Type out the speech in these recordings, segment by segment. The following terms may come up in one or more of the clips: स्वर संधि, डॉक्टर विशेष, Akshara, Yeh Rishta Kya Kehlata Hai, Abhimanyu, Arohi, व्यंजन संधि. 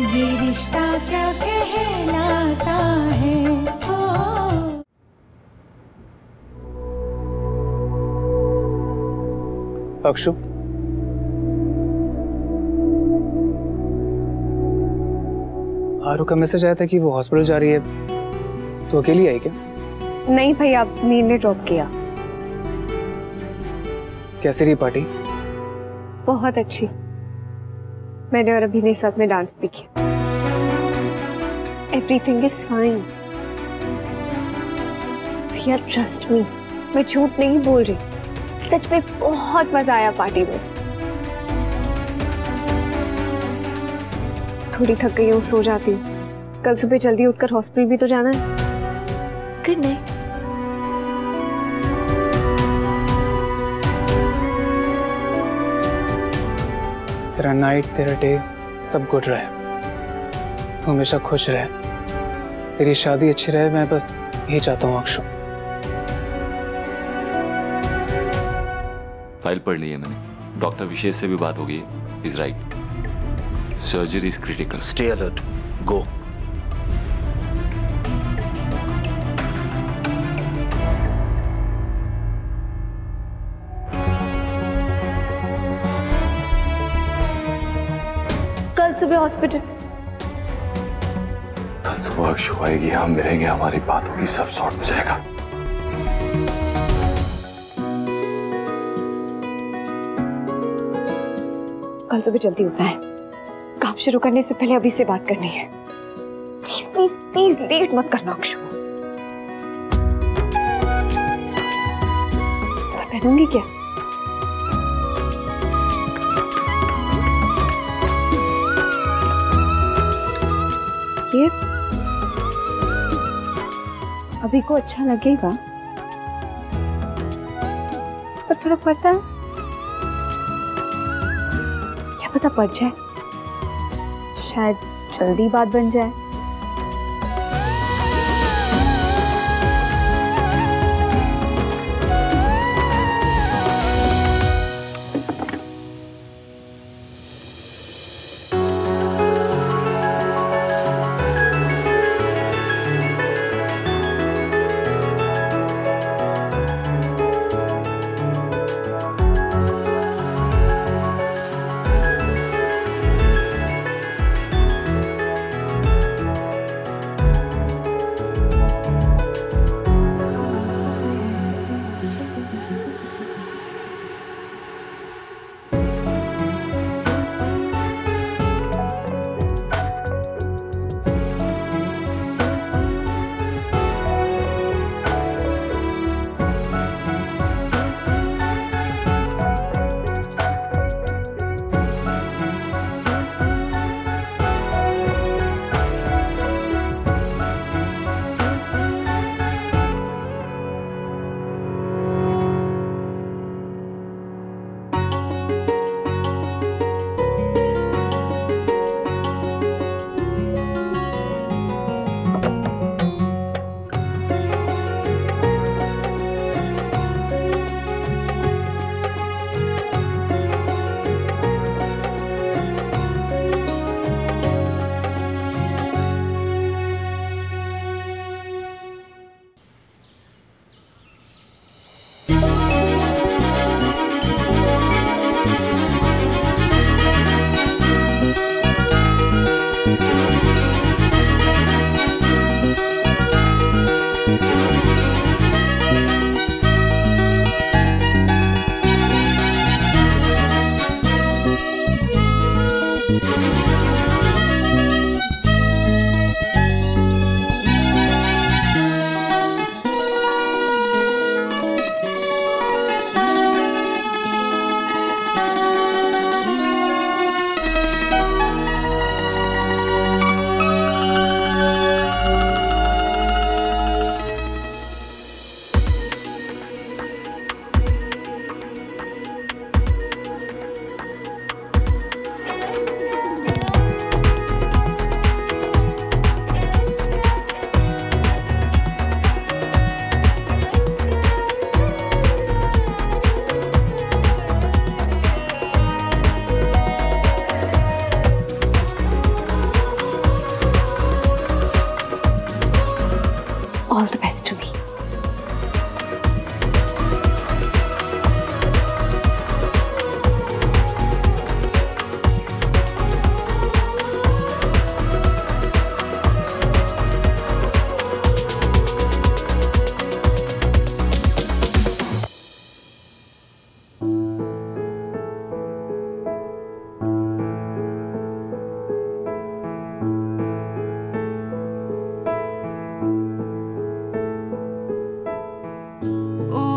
ये रिश्ता क्या कहलाता है। अक्षु, आरू का मैसेज आया था कि वो हॉस्पिटल जा रही है, तो अकेली आई क्या? नहीं भाई, आप मीर ने ड्रॉप किया। कैसी रही पार्टी? बहुत अच्छी। मैंने और अभी ने साथ में डांस भी किया। Everything is fine. भैया trust me, मैं झूठ नहीं बोल रही। सच में बहुत मजा आया पार्टी में। थोड़ी थक गई हूँ, सो जाती हूँ। कल सुबह जल्दी उठकर हॉस्पिटल भी तो जाना है। Good night. तेरा नाइट, तेरा डे सब गुड रहे, तू हमेशा खुश रहे, तेरी शादी अच्छी रहे, मैं बस यही चाहता हूँ। अक्षु, फाइल पढ़ ली है मैंने, डॉक्टर विशेष से भी बात हो गई है। Is right, surgery is critical. Stay alert, go. कल सुबह हॉस्पिटल। कल सुबह अक्षु आएगी, हम मिलेंगे, हमारी बात होगी, सब सॉर्ट हो जाएगा। कल सुबह जल्दी उठना है, काम शुरू करने से पहले अभी से बात करनी है। प्लीज प्लीज प्लीज लेट मत करना अक्षु। मैं पहनूंगी क्या? ये अभी को अच्छा लगेगा, पर थोड़ा पड़ता है, क्या पता पड़ जाए, शायद जल्दी बात बन जाए।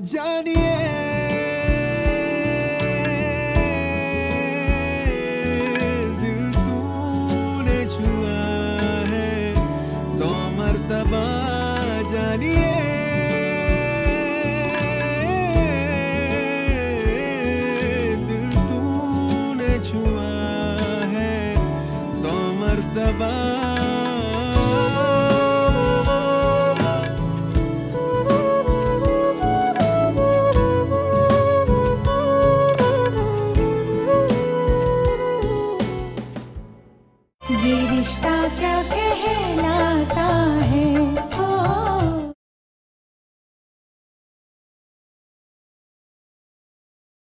जानिए।